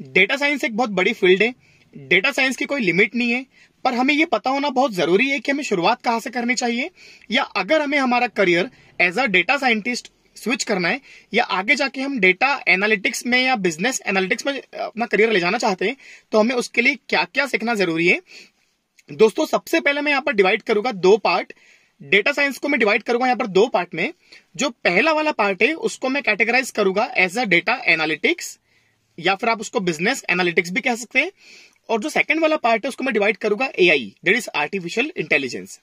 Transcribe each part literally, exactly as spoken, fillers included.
Data science एक बहुत बड़ी फील्ड है, डेटा साइंस की कोई लिमिट नहीं है, पर हमें ये पता होना बहुत जरूरी है कि हमें शुरुआत कहाँ से करनी चाहिए, या अगर हमें हमारा career as a data scientist switch करना है या आगे जाके हम डेटा एनालिटिक्स में या बिजनेस एनालिटिक्स में अपना करियर ले जाना चाहते हैं, तो हमें उसके लिए क्या क्या सीखना जरूरी है। दोस्तों सबसे पहले मैं यहाँ पर डिवाइड करूंगा दो पार्ट, डेटा साइंस को मैं डिवाइड करूंगा यहाँ पर दो पार्ट में। जो पहला वाला पार्ट है उसको मैं कैटेगराइज करूंगा एज अ डेटा एनालिटिक्स, या फिर आप उसको बिजनेस एनालिटिक्स भी कह सकते हैं। और जो सेकंड वाला पार्ट है उसको मैं डिवाइड करूंगा AI, that is artificial intelligence.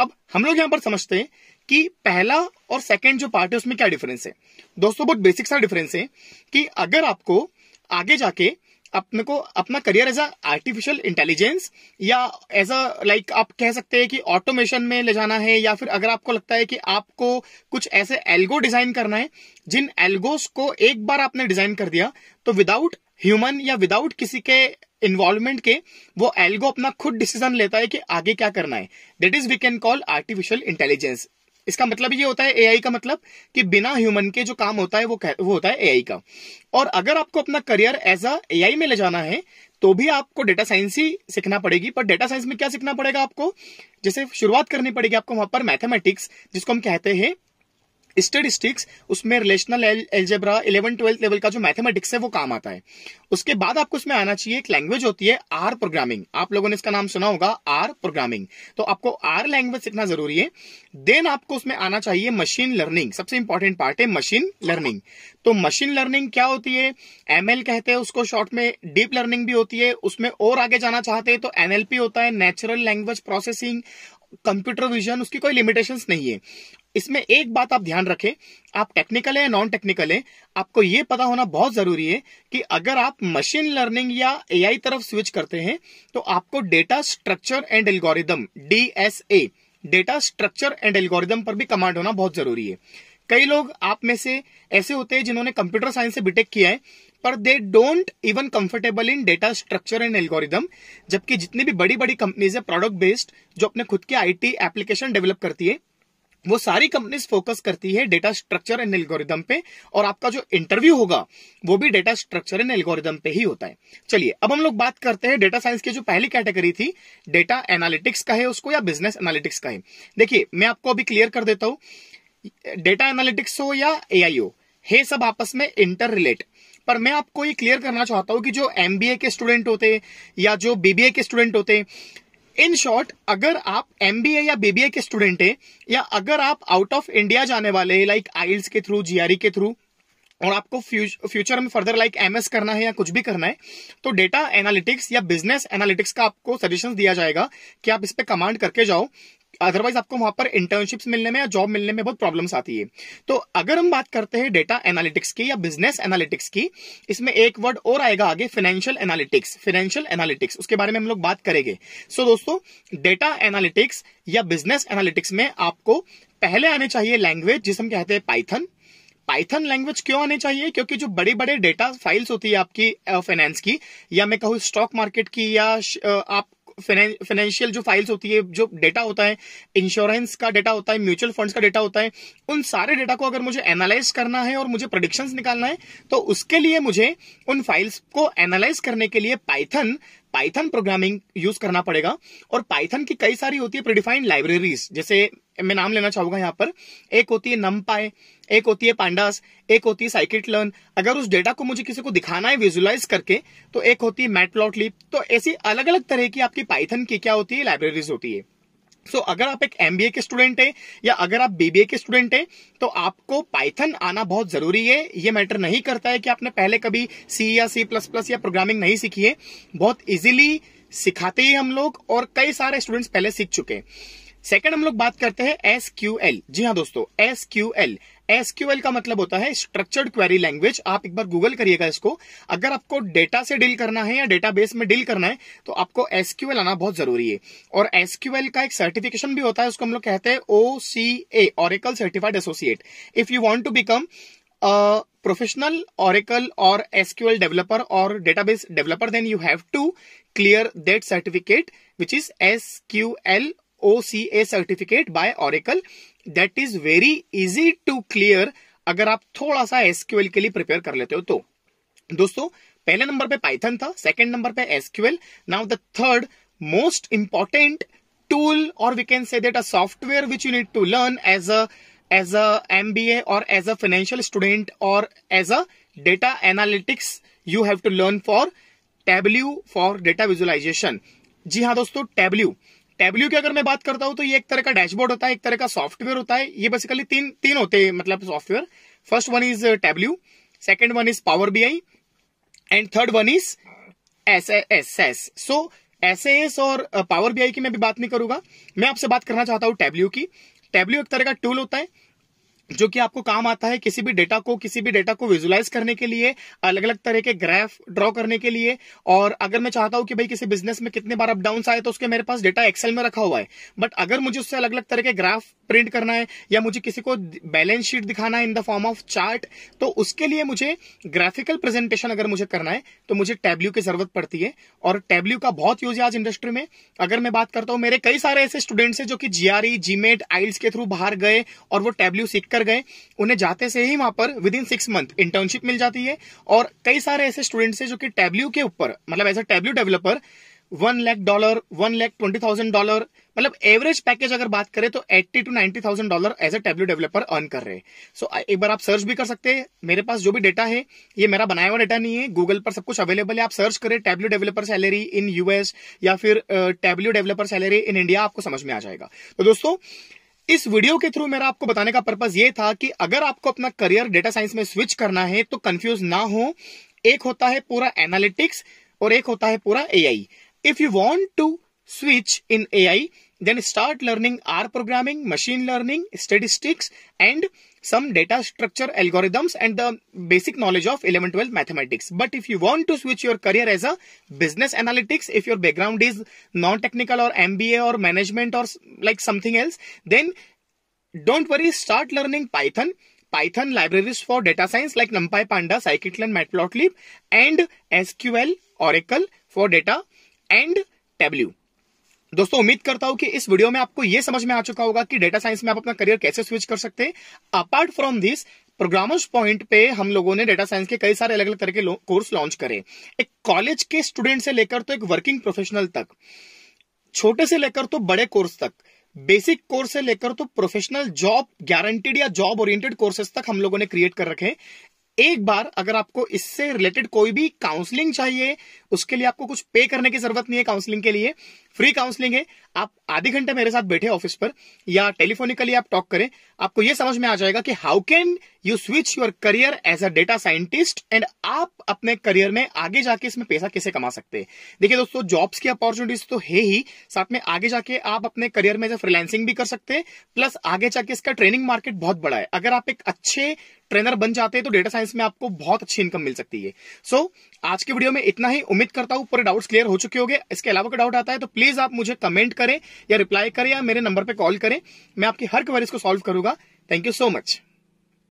अब हम लोग यहाँ पर समझते हैं कि पहला और सेकंड जो पार्ट है उसमें क्या डिफरेंस है। दोस्तों बहुत बेसिक सा डिफरेंस है कि अगर आपको आगे जाके अपने को अपना career as a artificial intelligence या एज अ लाइक आप कह सकते हैं कि ऑटोमेशन में ले जाना है, या फिर अगर आपको लगता है कि आपको कुछ ऐसे एल्गो डिजाइन करना है जिन एल्गोस को एक बार आपने डिजाइन कर दिया तो विदाउट ह्यूमन या विदाउट किसी के इन्वॉल्वमेंट के वो एल्गो अपना खुद डिसीजन लेता है कि आगे क्या करना है, that is we can call artificial intelligence. इसका मतलब ये होता है एआई का मतलब कि बिना ह्यूमन के जो काम होता है वो वो होता है एआई का। और अगर आपको अपना करियर एज अ एआई में ले जाना है तो भी आपको डेटा साइंस ही सीखना पड़ेगी। पर डेटा साइंस में क्या सीखना पड़ेगा आपको, जैसे शुरुआत करनी पड़ेगी आपको वहां पर मैथमेटिक्स, जिसको हम कहते हैं स्टेटिस्टिक्स, उसमें relational algebra eleven twelfth level का जो मैथमेटिक्स है वो काम आता है। उसके बाद आपको इसमें आना चाहिए, एक लैंग्वेज होती है आर प्रोग्रामिंग, आप लोगों ने इसका नाम सुना होगा आर प्रोग्रामिंग, तो आपको आर लैंग्वेज सीखना जरूरी है। देन आपको उसमें आना चाहिए मशीन लर्निंग, सबसे इंपॉर्टेंट पार्ट है मशीन लर्निंग। तो मशीन लर्निंग क्या होती है, एमएल कहते हैं उसको शॉर्ट में, डीप लर्निंग भी होती है। उसमें और आगे जाना चाहते हैं तो एनएलपी होता है, natural language processing, computer vision, उसकी कोई लिमिटेशंस नहीं है। इसमें एक बात आप ध्यान रखें, आप टेक्निकल है या नॉन टेक्निकल है, आपको ये पता होना बहुत जरूरी है कि अगर आप मशीन लर्निंग या एआई तरफ स्विच करते हैं तो आपको data structure and algorithm DSA, data structure and algorithm पर भी कमांड होना बहुत जरूरी है। कई लोग आप में से ऐसे होते हैं जिन्होंने कंप्यूटर साइंस से बीटेक किया है पर they don't even comfortable in data structure and algorithm, जबकि जितनी भी बड़ी बड़ी कंपनीज है प्रोडक्ट बेस्ड जो अपने खुद के आईटी एप्लीकेशन डेवलप करती है वो सारी कंपनीज फोकस करती है डेटा स्ट्रक्चर एंड एल्गोरिदम पे, और आपका जो इंटरव्यू होगा वो भी डेटा स्ट्रक्चर एंड एल्गोरिदम पे ही होता है। चलिए अब हम लोग बात करते हैं डेटा साइंस की जो पहली कैटेगरी थी डेटा एनालिटिक्स का है उसको, या बिजनेस एनालिटिक्स का है। देखिए मैं आपको अभी क्लियर कर देता हूं, डेटा एनालिटिक्स हो या एआई हो, ये सब आपस में इंटर रिलेट, पर मैं आपको ये क्लियर करना चाहता हूं कि जो एमबीए के स्टूडेंट होते या जो बीबीए के स्टूडेंट होते, इन शॉर्ट अगर आप एमबीए या बीबीए के स्टूडेंट हैं या अगर आप आउट ऑफ इंडिया जाने वाले लाइक आइल्स के थ्रू, जीआरई के थ्रू, और आपको फ्यूचर में फर्दर लाइक एमएस करना है या कुछ भी करना है, तो डेटा एनालिटिक्स या बिजनेस एनालिटिक्स का आपको सजेशन दिया जाएगा कि आप इस पे कमांड करके जाओ, अदरवाइज आपको वहां पर इंटर्नशिप्स मिलने में या जॉब मिलने में बहुत प्रॉब्लम्स आती है। तो अगर हम बात करते हैं डेटा एनालिटिक्स की या बिजनेस एनालिटिक्स की, इसमें एक वर्ड और आएगा आगे, फाइनेंशियल एनालिटिक्स, फाइनेंशियल एनालिटिक्स, उसके बारे में हम लोग बात करेंगे। सो so, दोस्तों डेटा एनालिटिक्स या बिजनेस एनालिटिक्स में आपको पहले आने चाहिए लैंग्वेज जिसे हम कहते हैं पाइथन। पाइथन लैंग्वेज क्यों आनी चाहिए, क्योंकि जो बड़े बड़े डेटा फाइल्स होती है आपकी फाइनेंस की, या मैं कहूँ स्टॉक मार्केट की, या आप फाइनेंशियल जो फाइल्स होती है, जो डेटा होता है, इंश्योरेंस का डेटा होता है, म्यूचुअल फंड्स का डेटा होता है, उन सारे डेटा को अगर मुझे एनालाइज करना है और मुझे प्रेडिक्शंस निकालना है तो उसके लिए मुझे उन फाइल्स को एनालाइज करने के लिए पाइथन पाइथन प्रोग्रामिंग यूज करना पड़ेगा। और पाइथन की कई सारी होती है प्रीडिफाइंड लाइब्रेरीज, जैसे मैं नाम लेना चाहूंगा यहाँ पर, एक होती है नमपाई, एक होती है पांडास, एक होती है साइकिट लर्न, अगर उस डेटा को मुझे किसी को दिखाना है विजुलाइज करके, तो एक होती है मैटप्लॉटलिब। तो ऐसी अलग अलग तरह की आपकी पाइथन की क्या होती है, लाइब्रेरीज होती है। सो so, अगर आप एक एमबीए के स्टूडेंट हैं या अगर आप बीबीए के स्टूडेंट हैं तो आपको पाइथन आना बहुत जरूरी है। ये मैटर नहीं करता है कि आपने पहले कभी सी या सी प्लस प्लस या प्रोग्रामिंग नहीं सीखी है, बहुत इजीली सिखाते ही हम लोग और कई सारे स्टूडेंट्स पहले सीख चुके हैं। सेकंड हम लोग बात करते हैं एसक्यूएल। जी हाँ दोस्तों, एसक्यूएल एसक्यूएल का मतलब होता है स्ट्रक्चर्ड क्वेरी लैंग्वेज। आप एक बार गूगल करिएगा इसको, अगर आपको डेटा से डील करना है या डेटाबेस में डील करना है तो आपको एसक्यूएल आना बहुत जरूरी है। और एसक्यूएल का एक सर्टिफिकेशन भी होता है, उसको हम लोग कहते हैं OCA, Oracle certified associate. If you want to become professional Oracle और एसक्यूएल डेवलपर और database developer, then you have to clear that certificate which is SQL O C A certificate by Oracle, that is very easy to clear अगर आप थोड़ा सा SQL के लिए prepare कर लेते हो तो। दोस्तों पहले नंबर पे पाइथन था, सेकंड नंबर पे SQL. Now the third most important tool और we can say that a software which you need to learn as a as a MBA और एज अ फाइनेंशियल स्टूडेंट और as a data analytics you have to learn for Tableau for data visualisation. जी हाँ दोस्तों, Tableau Tableau की अगर मैं बात करता हूं तो ये एक तरह का डैशबोर्ड होता है, एक तरह का सॉफ्टवेयर होता है. ये बेसिकली तीन तीन होते हैं मतलब software. First one is Tableau, second one is Power BI and third one is SAS. So SAS और पावर बीआई की मैं भी बात नहीं करूंगा, मैं आपसे बात करना चाहता हूं टैब्ल्यू की. टैब्ल्यू एक तरह का टूल होता है जो कि आपको काम आता है किसी भी डेटा को किसी भी डेटा को विजुलाइज करने के लिए, अलग अलग तरह के ग्राफ ड्रॉ करने के लिए. और अगर मैं चाहता हूं कि भाई किसी बिजनेस में कितने बार अप डाउन्स आए तो उसके मेरे पास डेटा एक्सेल में रखा हुआ है, बट अगर मुझे उससे अलग अलग तरह के ग्राफ प्रिंट करना है या मुझे किसी को बैलेंस शीट दिखाना है in the form of chart, तो उसके लिए मुझे ग्राफिकल प्रेजेंटेशन अगर मुझे करना है तो मुझे टैब्ल्यू की जरूरत पड़ती है. और टैब्ल्यू का बहुत यूज है आज इंडस्ट्री में. अगर मैं बात करता हूँ, मेरे कई सारे ऐसे स्टूडेंट्स हैं जो कि जीआरई, जीमेट, आइल्स के थ्रू बाहर गए और वो टैब्ल्यू सीख कर गए. उन्हें जाते से ही वहां पर within six month internship मिल जाती है. और कई सारे ऐसे स्टूडेंट्स हैं जो कि टैब्ल्यू के ऊपर मतलब as a Tableau developer one lakh dollar one lakh twenty thousand dollar मतलब एवरेज पैकेज अगर बात करें तो eighty to ninety thousand dollar as a Tableau developer earn कर रहे हैं. सो so, एक बार आप सर्च भी कर सकते हैं. मेरे पास जो भी डेटा है ये मेरा बनाया हुआ डेटा नहीं है, गूगल पर सब कुछ अवेलेबल है. आप सर्च करें Tableau developer salary in US या फिर Tableau developer salary in India, आपको समझ में आ जाएगा. तो दोस्तों इस वीडियो के थ्रू मेरा आपको बताने का पर्पज ये था कि अगर आपको अपना करियर डेटा साइंस में स्विच करना है तो कंफ्यूज ना हो. एक होता है पूरा एनालिटिक्स और एक होता है पूरा AI. If you want to switch in A I, then start learning R programming, machine learning, statistics, and some data structure algorithms and the basic knowledge of eleven twelve mathematics. But if you want to switch your career as a business analytics, if your background is non-technical or M B A or management or like something else, then don't worry, start learning Python. Python libraries for data science like NumPy, Pandas, Scikit-Learn, Matplotlib, and S Q L, Oracle for data and Tableau. दोस्तों उम्मीद करता हूं कि इस video में आपको यह समझ में आ चुका होगा कि डेटा साइंस में आप अपना करियर कैसे स्विच कर सकते हैं. Apart from this programmers point पे हम लोगों ने डेटा साइंस के कई सारे अलग अलग तरह के कोर्स लॉन्च करे. एक कॉलेज के स्टूडेंट से लेकर तो एक वर्किंग प्रोफेशनल तक, छोटे से लेकर तो बड़े कोर्स तक, बेसिक कोर्स से लेकर तो प्रोफेशनल जॉब गारंटीड या जॉब ओरिएंटेड कोर्सेस तक हम लोगों ने क्रिएट कर रखे. एक बार अगर आपको इससे रिलेटेड कोई भी काउंसलिंग चाहिए, उसके लिए आपको कुछ पे करने की जरूरत नहीं है. काउंसलिंग के लिए फ्री काउंसलिंग है. आप आधे घंटे मेरे साथ बैठे ऑफिस पर या टेलीफोनिकली आप टॉक करें, आपको यह समझ में आ जाएगा कि how can you switch your career as a data scientist and आप अपने करियर में आगे जाके इसमें पैसा कैसे कमा सकते हैं. देखिए दोस्तों, जॉब्स की अपॉर्चुनिटीज तो है ही, साथ में आगे जाके आप अपने करियर में फ्रीलांसिंग भी कर सकते हैं. प्लस आगे जाके इसका ट्रेनिंग मार्केट बहुत बड़ा है. अगर आप एक अच्छे ट्रेनर बन जाते हैं तो डेटा साइंस में आपको बहुत अच्छी इनकम मिल सकती है. सो so, आज के वीडियो में इतना ही. उम्मीद करता हूं पूरे डाउट्स क्लियर हो चुके होंगे. इसके अलावा कोई डाउट आता है तो प्लीज आप मुझे कमेंट करें या रिप्लाई करें या मेरे नंबर पे कॉल करें. मैं आपकी हर क्वेरीज को सॉल्व करूंगा. Thank you so much.